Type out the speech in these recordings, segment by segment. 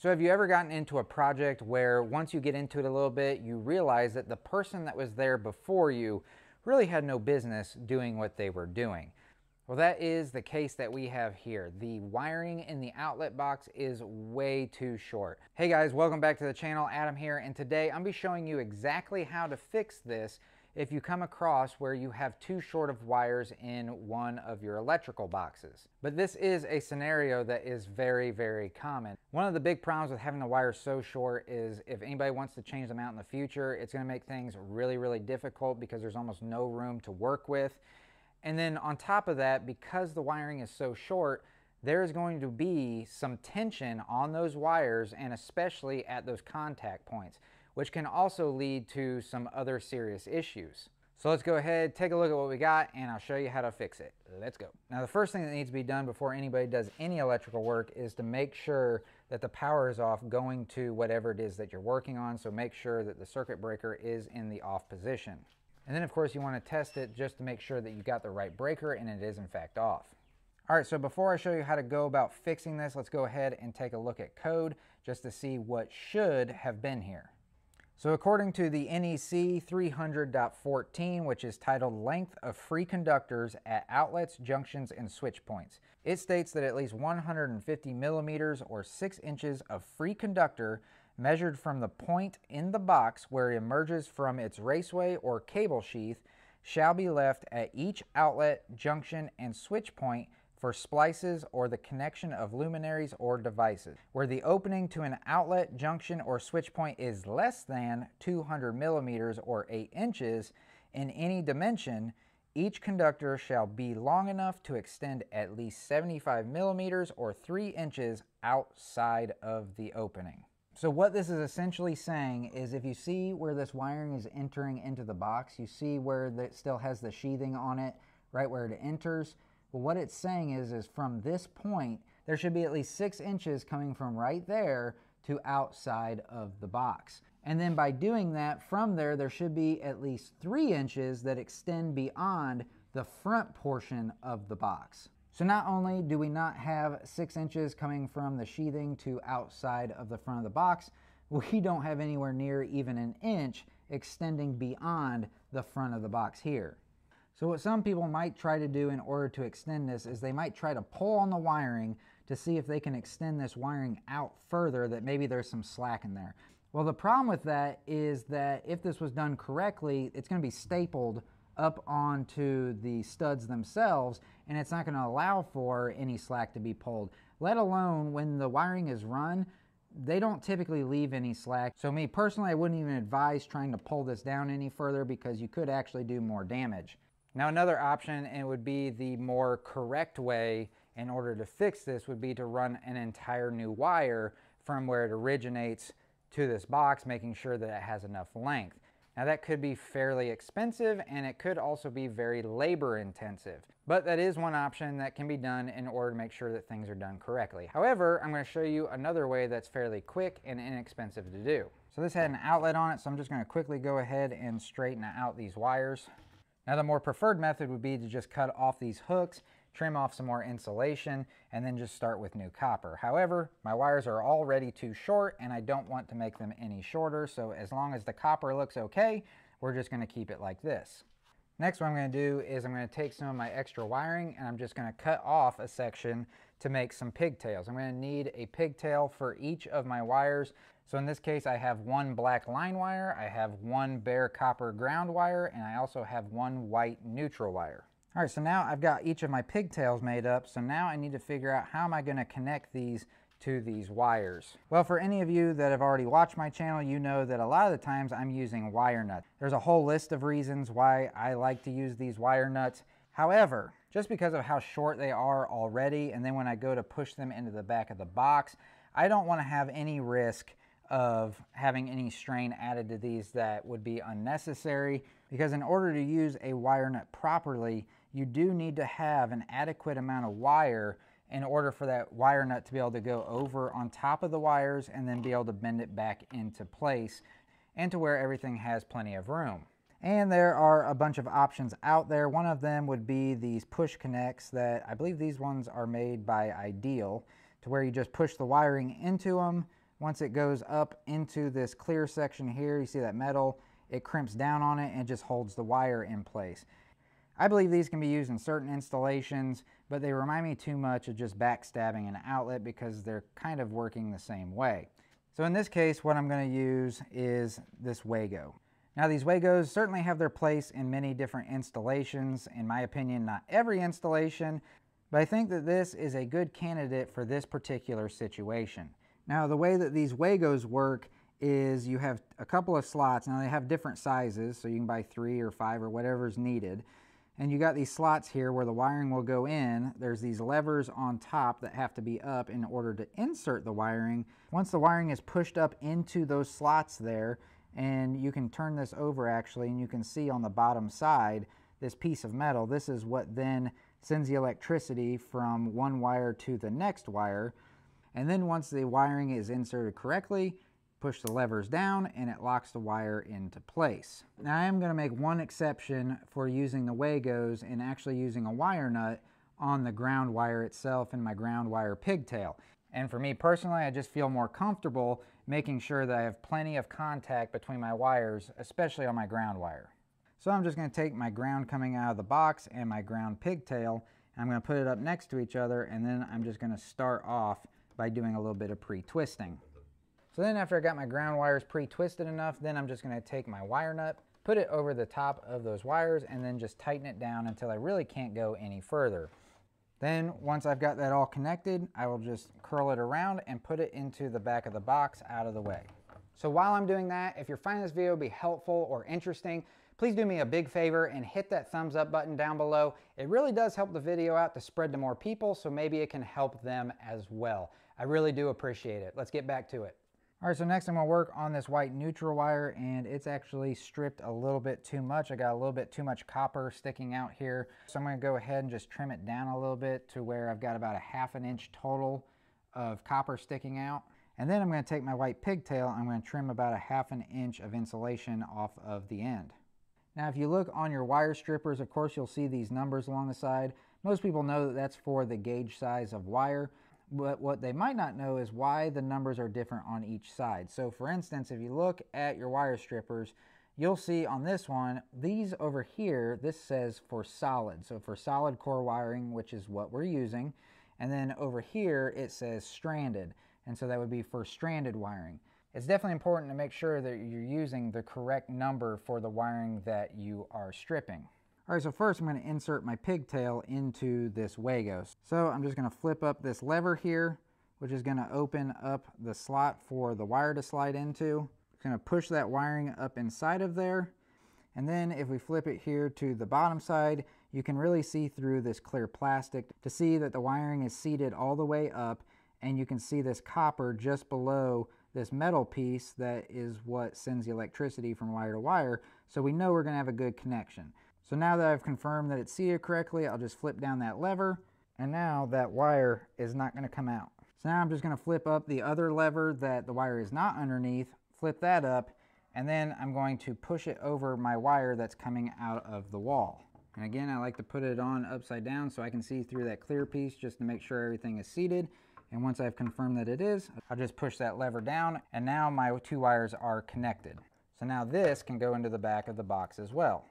So have you ever gotten into a project where once you get into it a little bit, you realize that the person that was there before you really had no business doing what they were doing? Well, that is the case that we have here. The wiring in the outlet box is way too short. Hey guys, welcome back to the channel. Adam here, and today I'm going to be showing you exactly how to fix this if you come across where you have too short of wires in one of your electrical boxes. But this is a scenario that is very, very common. One of the big problems with having the wires so short is if anybody wants to change them out in the future, it's going to make things really, really difficult because there's almost no room to work with. And then on top of that, because the wiring is so short, there is going to be some tension on those wires and especially at those contact points, which can also lead to some other serious issues. So let's go ahead, take a look at what we got, and I'll show you how to fix it. Let's go. Now, the first thing that needs to be done before anybody does any electrical work is to make sure that the power is off going to whatever it is that you're working on. So make sure that the circuit breaker is in the off position. And then of course you want to test it just to make sure that you got the right breaker and it is in fact off. All right, so before I show you how to go about fixing this, let's go ahead and take a look at code just to see what should have been here. So according to the NEC 300.14, which is titled Length of Free Conductors at Outlets, Junctions, and Switch Points, it states that at least 150 millimeters or 6 inches of free conductor measured from the point in the box where it emerges from its raceway or cable sheath shall be left at each outlet, junction, and switch point for splices or the connection of luminaries or devices. Where the opening to an outlet, junction, or switch point is less than 200 millimeters or 8 inches in any dimension, each conductor shall be long enough to extend at least 75 millimeters or 3 inches outside of the opening. So what this is essentially saying is if you see where this wiring is entering into the box, you see where it still has the sheathing on it, right where it enters. Well, what it's saying is from this point, there should be at least 6 inches coming from right there to outside of the box. And then by doing that, from there should be at least 3 inches that extend beyond the front portion of the box. So not only do we not have 6 inches coming from the sheathing to outside of the front of the box, we don't have anywhere near even an inch extending beyond the front of the box here. So what some people might try to do in order to extend this is they might try to pull on the wiring to see if they can extend this wiring out further, that maybe there's some slack in there. Well, the problem with that is that if this was done correctly, it's going to be stapled up onto the studs themselves, and it's not going to allow for any slack to be pulled, let alone when the wiring is run. They don't typically leave any slack. So me personally, I wouldn't even advise trying to pull this down any further because you could actually do more damage. Now, another option, and it would be the more correct way in order to fix this, would be to run an entire new wire from where it originates to this box, making sure that it has enough length. Now, that could be fairly expensive, and it could also be very labor intensive, but that is one option that can be done in order to make sure that things are done correctly. However, I'm going to show you another way that's fairly quick and inexpensive to do. So this had an outlet on it, so I'm just going to quickly go ahead and straighten out these wires. Now, the more preferred method would be to just cut off these hooks, trim off some more insulation, and then just start with new copper. However, my wires are already too short and I don't want to make them any shorter, so as long as the copper looks okay, we're just going to keep it like this. Next, what I'm going to do is I'm going to take some of my extra wiring and I'm just going to cut off a section to make some pigtails. I'm going to need a pigtail for each of my wires. So in this case, I have one black line wire, I have one bare copper ground wire, and I also have one white neutral wire. All right, so now I've got each of my pigtails made up, so now I need to figure out how am I going to connect these to these wires. Well, for any of you that have already watched my channel, you know that a lot of the times I'm using wire nuts. There's a whole list of reasons why I like to use these wire nuts. However, just because of how short they are already, and then when I go to push them into the back of the box, I don't want to have any risk of having any strain added to these that would be unnecessary, because in order to use a wire nut properly, you do need to have an adequate amount of wire in order for that wire nut to be able to go over on top of the wires and then be able to bend it back into place and to where everything has plenty of room. And there are a bunch of options out there. One of them would be these push connects that I believe these ones are made by Ideal, to where you just push the wiring into them, Once it goes up into this clear section here, you see that metal, it crimps down on it and just holds the wire in place. I believe these can be used in certain installations, but they remind me too much of just backstabbing an outlet because they're kind of working the same way. So in this case, what I'm going to use is this Wago. Now these Wagos certainly have their place in many different installations. In my opinion, not every installation, but I think that this is a good candidate for this particular situation. Now the way that these Wagos work is you have a couple of slots. Now they have different sizes, so you can buy 3 or 5 or whatever's needed. And you got these slots here where the wiring will go in. There's these levers on top that have to be up in order to insert the wiring. Once the wiring is pushed up into those slots there, and you can turn this over actually, and you can see on the bottom side, this piece of metal, this is what then sends the electricity from one wire to the next wire. And then once the wiring is inserted correctly, push the levers down and it locks the wire into place. Now I am going to make one exception for using the Wagos and actually using a wire nut on the ground wire itself in my ground wire pigtail. And for me personally, I just feel more comfortable making sure that I have plenty of contact between my wires, especially on my ground wire. So I'm just going to take my ground coming out of the box and my ground pigtail, and I'm going to put it up next to each other, and then I'm just going to start off by doing a little bit of pre-twisting. So then after I got my ground wires pre-twisted enough, then I'm just going to take my wire nut, put it over the top of those wires, and then just tighten it down until I really can't go any further. Then once I've got that all connected, I will just curl it around and put it into the back of the box out of the way. So while I'm doing that, if you're finding this video to be helpful or interesting, please do me a big favor and hit that thumbs up button down below. It really does help the video out to spread to more people, so maybe it can help them as well. I really do appreciate it. Let's get back to it. All right, so next I'm gonna work on this white neutral wire, and it's actually stripped a little bit too much. I got a little bit too much copper sticking out here. So I'm gonna go ahead and just trim it down a little bit to where I've got about a ½ inch total of copper sticking out. And then I'm gonna take my white pigtail, I'm gonna trim about a ½ inch of insulation off of the end. Now, if you look on your wire strippers, of course, you'll see these numbers along the side. Most people know that that's for the gauge size of wire. But what they might not know is why the numbers are different on each side. So for instance, if you look at your wire strippers, you'll see on this one, these over here, this says for solid. So for solid core wiring, which is what we're using. And then over here, it says stranded. And so that would be for stranded wiring. It's definitely important to make sure that you're using the correct number for the wiring that you are stripping. All right, so first I'm going to insert my pigtail into this Wago. So I'm just going to flip up this lever here, which is going to open up the slot for the wire to slide into. It's going to push that wiring up inside of there. And then if we flip it here to the bottom side, you can really see through this clear plastic to see that the wiring is seated all the way up, and you can see this copper just below this metal piece that is what sends the electricity from wire to wire. So we know we're going to have a good connection. So now that I've confirmed that it's seated correctly, I'll just flip down that lever, and now that wire is not going to come out. So now I'm just going to flip up the other lever that the wire is not underneath, flip that up, and then I'm going to push it over my wire that's coming out of the wall. And again, I like to put it on upside down so I can see through that clear piece just to make sure everything is seated. And once I've confirmed that it is, I'll just push that lever down, and now my two wires are connected. So now this can go into the back of the box as well.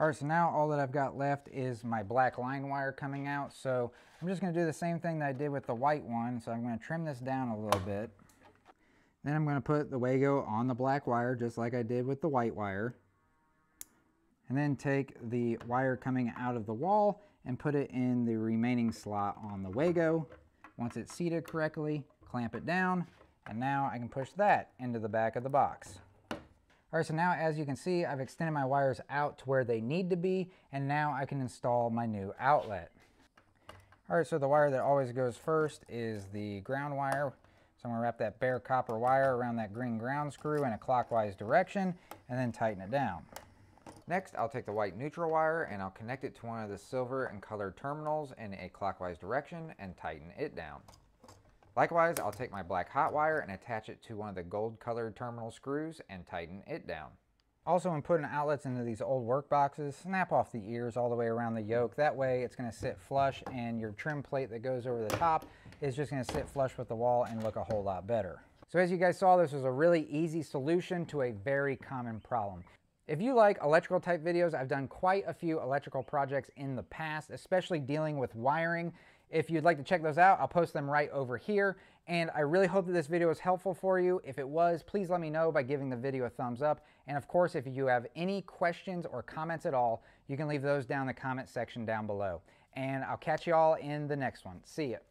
All right, so now all that I've got left is my black line wire coming out. So I'm just gonna do the same thing that I did with the white one. So I'm gonna trim this down a little bit. Then I'm gonna put the Wago on the black wire, just like I did with the white wire. And then take the wire coming out of the wall and put it in the remaining slot on the Wago. Once it's seated correctly, clamp it down. And now I can push that into the back of the box. All right, so now as you can see, I've extended my wires out to where they need to be, and now I can install my new outlet. All right, so the wire that always goes first is the ground wire. So I'm gonna wrap that bare copper wire around that green ground screw in a clockwise direction, and then tighten it down. Next, I'll take the white neutral wire and I'll connect it to one of the silver and colored terminals in a clockwise direction and tighten it down. Likewise, I'll take my black hot wire and attach it to one of the gold colored terminal screws and tighten it down. Also, when putting outlets into these old work boxes, snap off the ears all the way around the yoke. That way it's going to sit flush, and your trim plate that goes over the top is just going to sit flush with the wall and look a whole lot better. So as you guys saw, this was a really easy solution to a very common problem. If you like electrical type videos, I've done quite a few electrical projects in the past, especially dealing with wiring. If you'd like to check those out, I'll post them right over here. And I really hope that this video was helpful for you. If it was, please let me know by giving the video a thumbs up. And of course, if you have any questions or comments at all, you can leave those down in the comment section down below. And I'll catch you all in the next one. See ya.